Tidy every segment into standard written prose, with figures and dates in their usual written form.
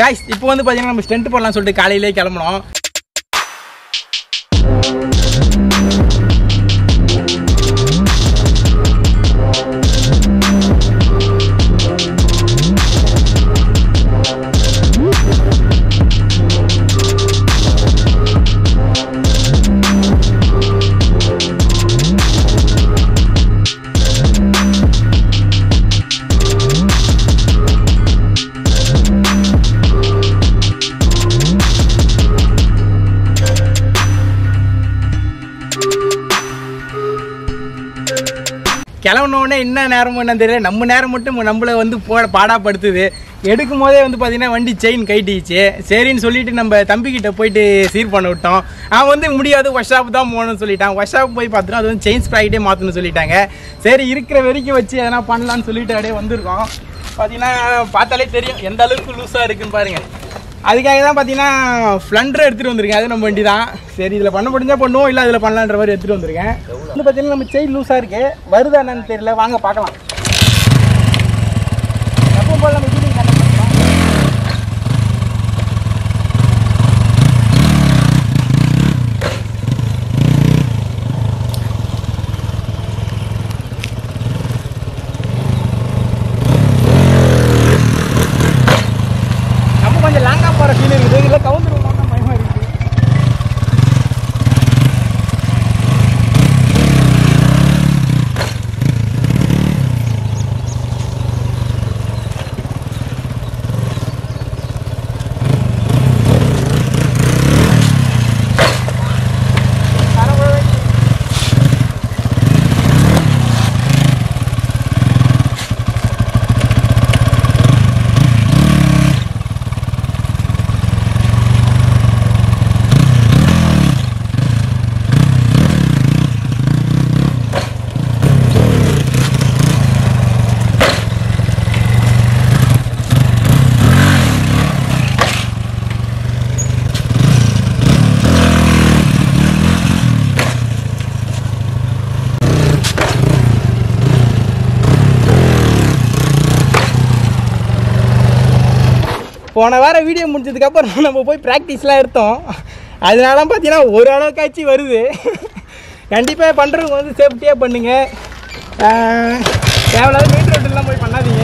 guys இப்போ வந்து பாத்தீங்கன்னா நம்ம ஸ்டென்ட் போடலாம் சொல்லிட்டு காலையிலே கிளம்பறோம். கிளம்புனோடனே என்ன நேரமும் என்ன தெரியல, நம்ம நேரம் மட்டும் நம்மளை வந்து பாடாப்படுத்துது. எடுக்கும் போதே வந்து பார்த்தீங்கன்னா வண்டி செயின் கைட்டிச்சு. சரின்னு சொல்லிட்டு நம்ம தம்பிக்கிட்ட போயிட்டு சீர் பண்ண விட்டோம். அவன் வந்து முடியாது ஒர்க் ஷாப் தான் போகணும்னு சொல்லிட்டான். ஒர்க் ஷாப் போய் பார்த்துட்டோம், அது வந்து செயின் ஸ்ப்ராக்கெட்டே மாற்றணும்னு சொல்லிட்டாங்க. சரி இருக்கிற வரைக்கும் வச்சு எதனா பண்ணலான்னு சொல்லிட்டு அப்படியே வந்திருக்கோம். பார்த்தீங்கன்னா பார்த்தாலே தெரியும் எந்த அளவுக்கு லூஸாக இருக்குன்னு பாருங்கள். அதுக்காக தான் பார்த்தீங்கன்னா ஃப்ளண்டர் எடுத்துகிட்டு வந்திருக்கேன். அது நம்ம வண்டி தான். சரி இதில் பண்ண முடிஞ்சால் பண்ணுவோம், இல்லை அதில் பண்ணலான்ற மாதிரி எடுத்துகிட்டு வந்திருக்கேன். வந்து பார்த்தீங்கன்னா நம்ம செயின் லூஸாக இருக்குது, வருதா என்னன்னு தெரியல, வாங்க பார்க்கலாம். எப்பவும் போல் நம்ம போன வாரம் வீடியோ முடிஞ்சதுக்கப்புறம் நம்ம போய் ப்ராக்டிஸ்லாம் எடுத்தோம். அதனால பார்த்தீங்கன்னா ஓரளவுக்காச்சு வருது. கண்டிப்பாக பண்ணுறவங்க வந்து சேஃப்டியாக பண்ணுங்கள். தேவையில்லாத மெயின் ரோட்டெல்லாம் போய் பண்ணாதீங்க.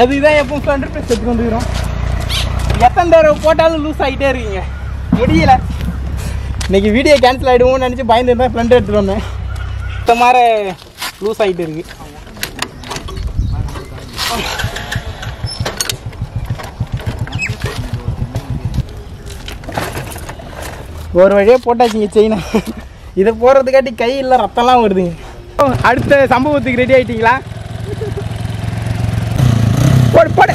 அதுதான் எப்போ ஃப்ளண்டர் ப்ரெஸ் எடுத்து வந்துக்கிறோம். எத்தனை தடவை போட்டாலும் லூஸ் ஆகிட்டே இருக்கீங்க, முடியல. இன்னைக்கு வீடியோ கேன்சல் ஆகிடுவோம்னு நினச்சி பயந்துருந்தேன். ஃப்ளண்டர் எடுத்துகிட்டு வந்தேன், இந்த மாதிரி லூஸ் ஆகிட்டு இருக்கு. ஒரு வழியாக போட்டாச்சுங்க செயினா. இதை போடுறதுக்காட்டி கையில் ரத்தம்லாம் வருதுங்க. அடுத்த சம்பவத்துக்கு ரெடி ஆகிட்டீங்களா? போடு போடு,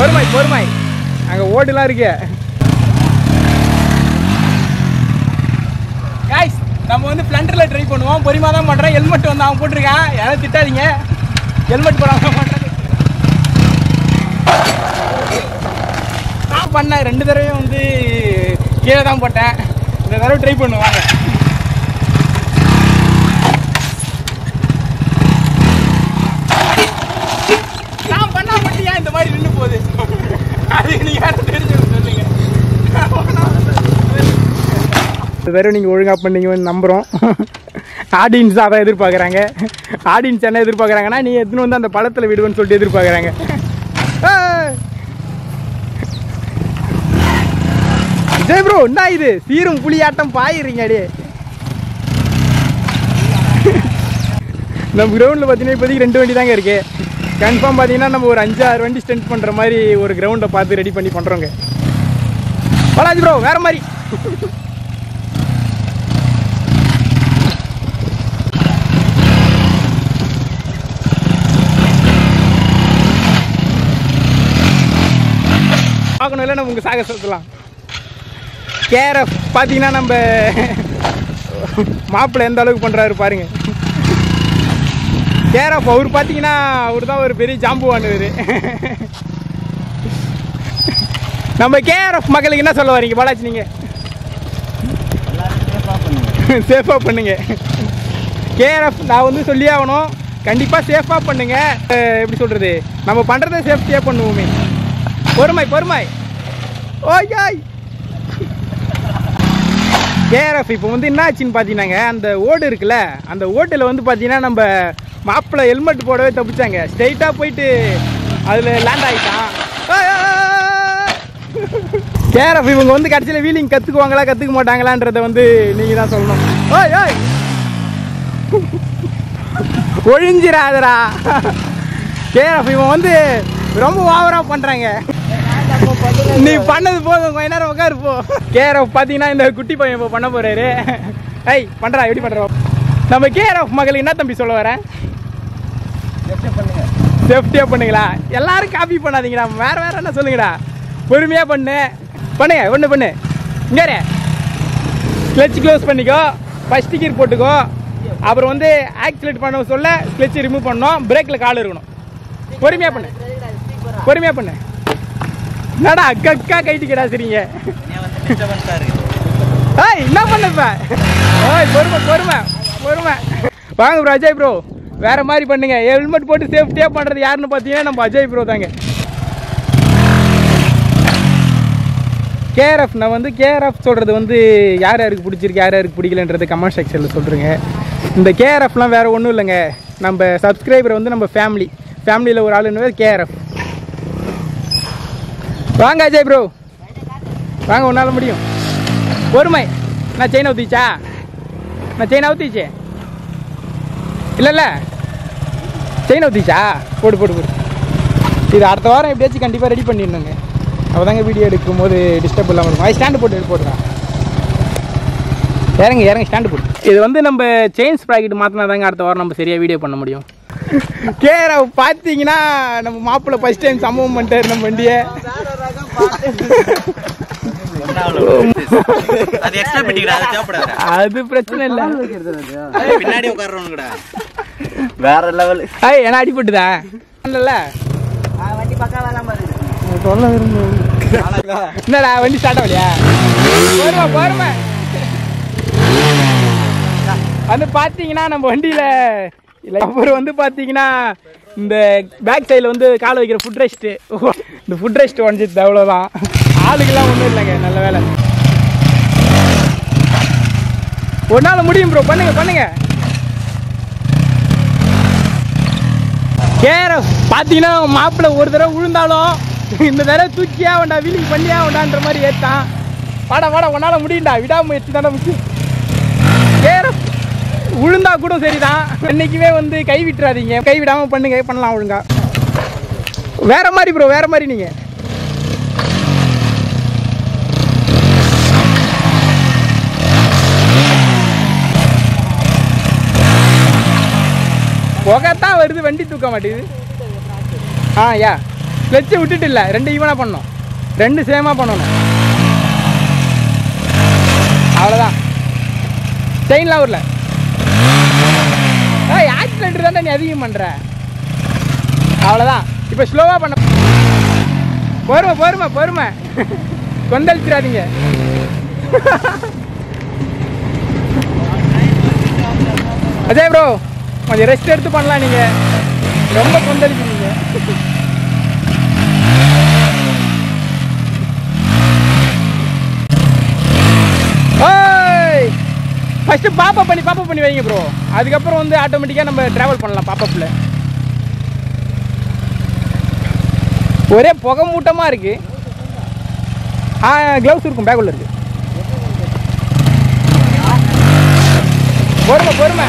பொறுமை பொறுமை, அங்கே ஓட்டுலாம் இருக்கு. காய்ஸ் நம்ம வந்து ஃப்ளண்டரில் ட்ரை பண்ணுவோம். பொறுமையாக தான் பண்ணுறேன். ஹெல்மெட் வந்து அவன் போட்டிருக்கான், யாரும் திட்டாதீங்க. ஹெல்மெட் போடாமல் பண்ணுறேன் நான் பண்ணேன். 2 தடவையும் வந்து கீழே தான் போட்டேன். இந்த தடவை ட்ரை பண்ணுவாங்க. வெறும் நீங்கள் ஒழுங்காக பண்ணீங்க நம்புகிறோம். ஆடியன்ஸ் அதான் எதிர்பார்க்குறாங்க. ஆடியன்ஸ் என்ன எதிர்பார்க்குறாங்கன்னா, நீ எதுன்னு வந்து அந்த பழத்தில் விடுவேன்னு சொல்லிட்டு எதிர்பார்க்குறாங்க. இதே ப்ரோ என்ன இது சீரும் புளியாட்டம் பாயிடுறீங்க? அடியே நம்ம கிரவுண்டில் பார்த்தீங்கன்னா இப்போதைக்கு 2 வண்டி தாங்க இருக்குது. கன்ஃபார்ம் பார்த்தீங்கன்னா நம்ம ஒரு 5-6 வண்டி ஸ்டெண்ட் பண்ணுற மாதிரி ஒரு கிரவுண்டை பார்த்து ரெடி பண்ணி பண்ணுறோங்க. பாலாஜி ப்ரோ வேறு மாதிரி பார்க்கணும் இல்லை நம்ம உங்கள் சாகசத்தலாம். KRF பார்த்தீங்கன்னா நம்ம மாப்பிள்ளை எந்த அளவுக்கு பண்ணுறாரு பாருங்கள். KRF அவர் பார்த்தீங்கன்னா அவர் தான் ஒரு பெரிய ஜாம்புவானவர். நம்ம KRF மக்களுக்கு என்ன சொல்ல வரீங்க பாலாச்சு? நீங்கள் சேஃபாக பண்ணுங்க. KRF நான் வந்து சொல்லி ஆகணும், கண்டிப்பாக சேஃபாக பண்ணுங்க. எப்படி சொல்கிறது, நம்ம பண்ணுறத சேஃப்டியாக பண்ணுவோமே. பொறுமை பொறுமை. ஓய் KRF இப்போ வந்து என்ன ஆச்சுன்னு பார்த்தீங்கன்னாங்க, அந்த ஓடு இருக்குல்ல, அந்த ஓட்டில் வந்து பார்த்தீங்கன்னா நம்ம மாப்பிள்ளை ஹெல்மெட் போடவே தப்பிச்சாங்க. ஸ்ட்ரைட்டாக போயிட்டு அதில் லேண்ட் ஆகிட்டான். KRF இவங்க வந்து கடைசியில் வீலிங் கற்றுக்குவாங்களா கற்றுக்க மாட்டாங்களான்றதை வந்து நீங்கள் தான் சொல்லணும். ஓய் ஒழிஞ்சிடாதரா. KRF இவன் வந்து ரொம்ப ஓவராக பண்ணுறாங்க. நீ பண்ணது போதும், கொஞ்ச நேரம் உட்காரு போ. KRF பார்த்தீங்கன்னா இந்த குட்டி பையன் இப்போ பண்ண போறாரு. ஐய் பண்ணுறா, எப்படி பண்ணுறோம்? நம்ம KRF மகளுக்கு என்ன தம்பி சொல்ல வரேன்? சேஃப்டியாக பண்ணுங்களா, எல்லாரும் காப்பி பண்ணாதீங்கடா, வேறு வேறு என்ன சொல்லுங்கடா, பொறுமையாக பண்ணுங்க. ஒன்று பண்ணு, இங்கே கிளச் க்ளோஸ் பண்ணிக்கோ, ஃபஸ்ட்டு கீர் போட்டுக்கோ, அப்புறம் வந்து ஆக்சிலேட் பண்ண சொல்ல கிளச்சை ரிமூவ் பண்ணோம், பிரேக்கில் கால் இருக்கணும். பொறுமையாக பண்ணு, பொறுமையாக பண்ணு. என்னடா அக்கா கைட்டு கேடா சரிங்க. ஏய் என்ன பண்ணப்ப? ஓய் பொறுமை பொறுமை பொறுமை. வாங்க ப்ரோ அஜய் ப்ரோ வேறு மாதிரி பண்ணுங்க. ஹெல்மெட் போட்டு சேஃப்டியாக பண்ணுறது யாருன்னு பார்த்தீங்கன்னா நம்ம அஜய் ப்ரோ தாங்க. KRF நான் வந்து KRF சொல்கிறது வந்து யார் யாருக்கு பிடிச்சிருக்கு யார் யாருக்கு பிடிக்கலன்றது கமெண்ட் செக்ஷனில் சொல்கிறேங்க. இந்த KRFலாம் வேறு ஒன்றும் இல்லைங்க, நம்ம சப்ஸ்கிரைபர் வந்து நம்ம ஃபேமிலியில் ஒரு ஆள் என்ன KRF. வாங்க அஜய் ப்ரோ வாங்க, ஒன்றால் முடியும், பொறுமை. நான் செயின் ஊற்றிச்சா? நான் செயின் ஊற்றிச்சு இல்லைல்ல, செயின் ஊற்றிச்சா? போடு போடு போடு. இது அடுத்த வாரம் எப்படியாச்சும் கண்டிப்பாக ரெடி பண்ணிடணுங்க, அப்போ தாங்க வீடியோ எடுக்கும் போது டிஸ்டர்ப் இல்லாமல் இருக்கும். அது ஸ்டாண்டு போட்டு போட்டுறான். இறங்க ஸ்டாண்டு போட்டு. இது வந்து நம்ம செயின் ஸ்ப்ராக்கெட் மாற்றினா தாங்க அடுத்த வாரம் நம்ம சரியாக வீடியோ பண்ண முடியும். KRF பார்த்தீங்கன்னா நம்ம மாப்பிள்ளை ஃபர்ஸ்ட் டைம் சம்பவம் பண்ணிட்டாரு நம்ம வண்டியை. அது பிரச்சனை இல்லை, பின்னாடி உட்கார்றவனுங்கடா வேற லெவல். ஏய் என்ன அடிபட்டுதா? இல்ல வண்டி பக்காவா தான் பாருங்க, சொல்ல விரும்பல. என்னடா வண்டி ஸ்டார்ட் ஆகலையா? போறமா போறமா. அது பார்த்தீங்கன்னா நம்ம வண்டியில இல்லை, அப்புறம் வந்து பார்த்தீங்கன்னா இந்த பேக் சைடில் வந்து காலை வைக்கிற ஃபுட் ரெஸ்ட்டு, இந்த ஃபுட் ரெஸ்ட் உடஞ்சிடுது. அவ்வளோதான், ஆளுக்கெல்லாம் ஒன்றும் இல்லைங்க. நல்ல வேலை, ஒரு நாள் முடியும் ப்ரோ, பண்ணுங்க பண்ணுங்க. KRF பார்த்தீங்கன்னா மாப்பிள்ளை ஒரு தடவை விழுந்தாலும் இந்த தடவை தூக்கியா வேண்டா வீலிங் பண்ணியா வேண்டான்ற மாதிரி ஏற்றான். வாடா வாடா ஒன்றால் முடியும்டா, விடாமுயற்சி தானே முக்கியம். KRF விழுந்தா கூட சரிதான், என்றைக்குமே வந்து கை விட்டுறாதீங்க, கை விடாமல் பண்ணுங்க, பண்ணலாம் ஒழுங்கா. வேறு மாதிரி ப்ரோ வேறு மாதிரி. நீங்கள் புகத்தான் வருது, வண்டி தூக்க மாட்டேங்குது. யா கிளச்சை விட்டுட்டு இல்லை, 2 ஈவனாக பண்ணணும், 2 சேமாக பண்ணணும், அவ்வளோதான். செயின்லாம் வரல, ஆக்சிடென்ட் தானே நீ அதிகம் பண்ணுற, அவ்வளோதான். இப்போ ஸ்லோவாக பண்ண, பொறுமை பொறுமை பொறுமை, கொந்தளிச்சிடாதீங்க. அஜய் ப்ரோ கொஞ்சம் ரெஸ்ட் எடுத்து பண்ணலாம், நீங்கள் ரொம்ப கொந்தளிக்கிறீங்க. ஃபஸ்ட்டு பாப்பா பண்ணி வைங்க ப்ரோ, அதுக்கப்புறம் வந்து ஆட்டோமேட்டிக்காக நம்ம ட்ராவல் பண்ணலாம் பாப்பப்பில். ஒரே புகை மூட்டமாக இருக்குது. க்ளவுஸ் இருக்கும் பேக் உள்ள இருக்குது. பொறுமை பொறுமை,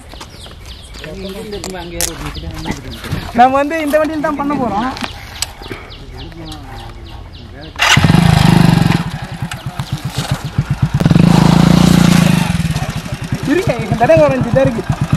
நம்ம வந்து இந்த வண்டியில் தான் பண்ண போகிறோம். இருக்கு, இந்த தடவை வரைஞ்சி தான் இருக்குது.